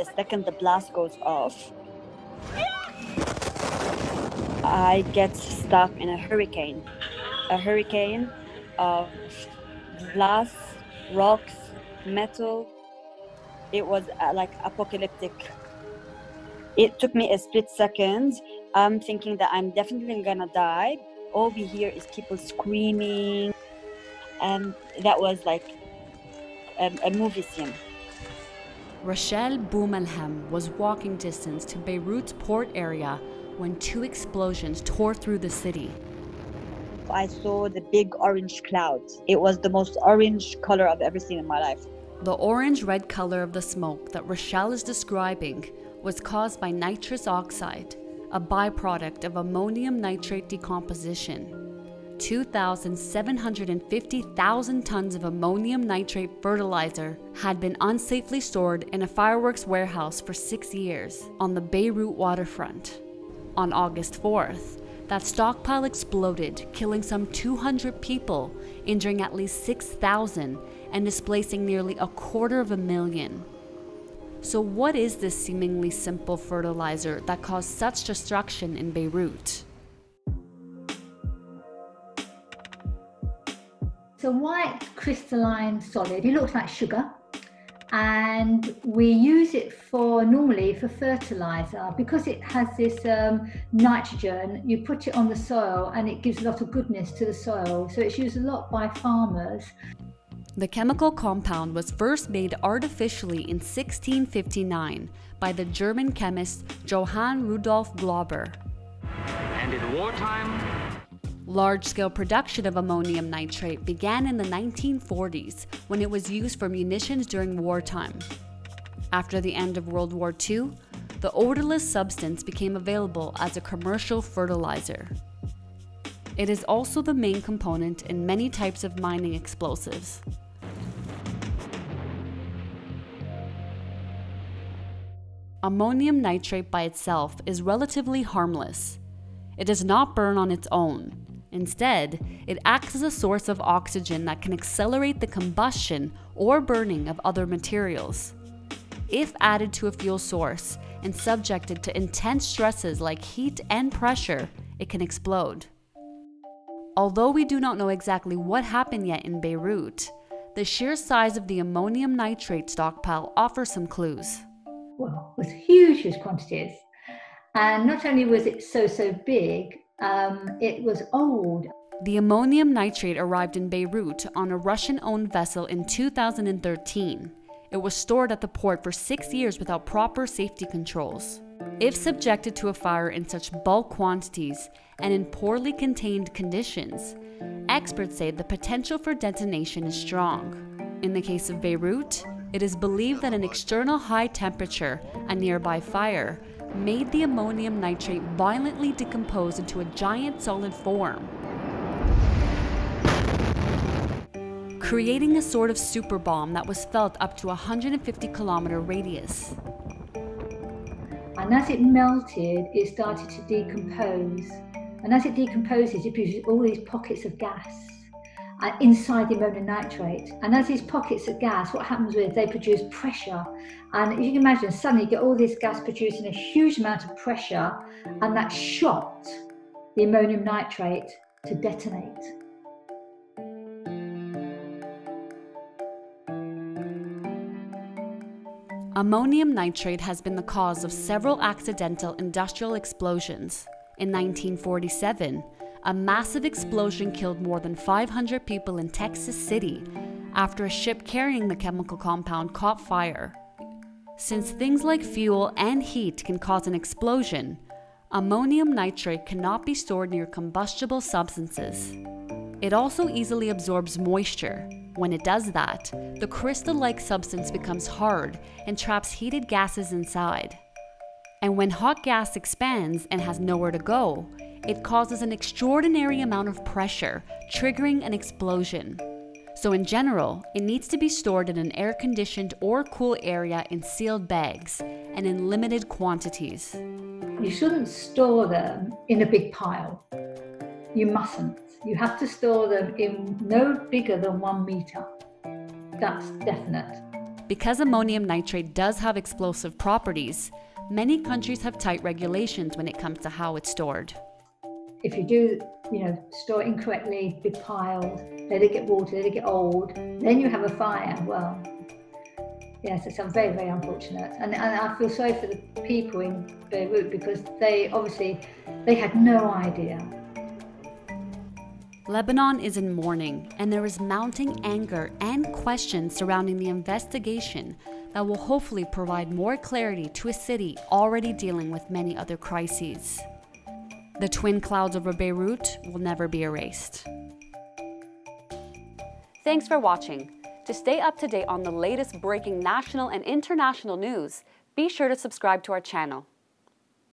the second the blast goes off, I get stuck in a hurricane of glass, rocks, metal. It was like apocalyptic. It took me a split second. I'm thinking that I'm definitely gonna die. All we hear is people screaming. And that was like a movie scene. Rochelle Boumalham was walking distance to Beirut's port area when two explosions tore through the city. I saw the big orange clouds. It was the most orange color I've ever seen in my life. The orange-red color of the smoke that Rochelle is describing was caused by nitrous oxide, a byproduct of ammonium nitrate decomposition. 2,750,000 tons of ammonium nitrate fertilizer had been unsafely stored in a fireworks warehouse for 6 years on the Beirut waterfront. On August 4th, that stockpile exploded, killing some 200 people, injuring at least 6,000, and displacing nearly 250,000. So what is this seemingly simple fertilizer that caused such destruction in Beirut? It's a white crystalline solid. It looks like sugar. And we use it normally for fertilizer because it has this nitrogen. You put it on the soil and it gives a lot of goodness to the soil. So it's used a lot by farmers. The chemical compound was first made artificially in 1659 by the German chemist Johann Rudolf Glauber. And in wartime, large-scale production of ammonium nitrate began in the 1940s when it was used for munitions during wartime. After the end of World War II, the odorless substance became available as a commercial fertilizer. It is also the main component in many types of mining explosives. Ammonium nitrate by itself is relatively harmless. It does not burn on its own. Instead, it acts as a source of oxygen that can accelerate the combustion or burning of other materials. If added to a fuel source and subjected to intense stresses like heat and pressure, it can explode. Although we do not know exactly what happened yet in Beirut, the sheer size of the ammonium nitrate stockpile offers some clues. Well, it was huge quantities. And not only was it so big, it was old. The ammonium nitrate arrived in Beirut on a Russian-owned vessel in 2013. It was stored at the port for 6 years without proper safety controls. If subjected to a fire in such bulk quantities and in poorly contained conditions, experts say the potential for detonation is strong. In the case of Beirut, it is believed that an external high temperature, a nearby fire, made the ammonium nitrate violently decompose into a giant solid form, creating a sort of super bomb that was felt up to a 150-kilometer radius. And as it melted, it started to decompose. And as it decomposes, it produces all these pockets of gas inside the ammonium nitrate. And as these pockets of gas, what happens is they produce pressure. And you can imagine, suddenly you get all this gas producing a huge amount of pressure, and that shot the ammonium nitrate to detonate. Ammonium nitrate has been the cause of several accidental industrial explosions. In 1947, a massive explosion killed more than 500 people in Texas City after a ship carrying the chemical compound caught fire. Since things like fuel and heat can cause an explosion, ammonium nitrate cannot be stored near combustible substances. It also easily absorbs moisture. When it does that, the crystal-like substance becomes hard and traps heated gases inside. And when hot gas expands and has nowhere to go, it causes an extraordinary amount of pressure, triggering an explosion. So in general, it needs to be stored in an air-conditioned or cool area in sealed bags and in limited quantities. You shouldn't store them in a big pile. You mustn't. You have to store them in no bigger than 1 meter. That's definite. Because ammonium nitrate does have explosive properties, many countries have tight regulations when it comes to how it's stored. If you do, store it incorrectly, be piled, let it get water, let it get old, then you have a fire. Well, yes, it's very, very unfortunate. And I feel sorry for the people in Beirut because they had no idea. Lebanon is in mourning, and there is mounting anger and questions surrounding the investigation that will hopefully provide more clarity to a city already dealing with many other crises. The twin clouds over Beirut will never be erased. Thanks for watching. To stay up to date on the latest breaking national and international news, be sure to subscribe to our channel.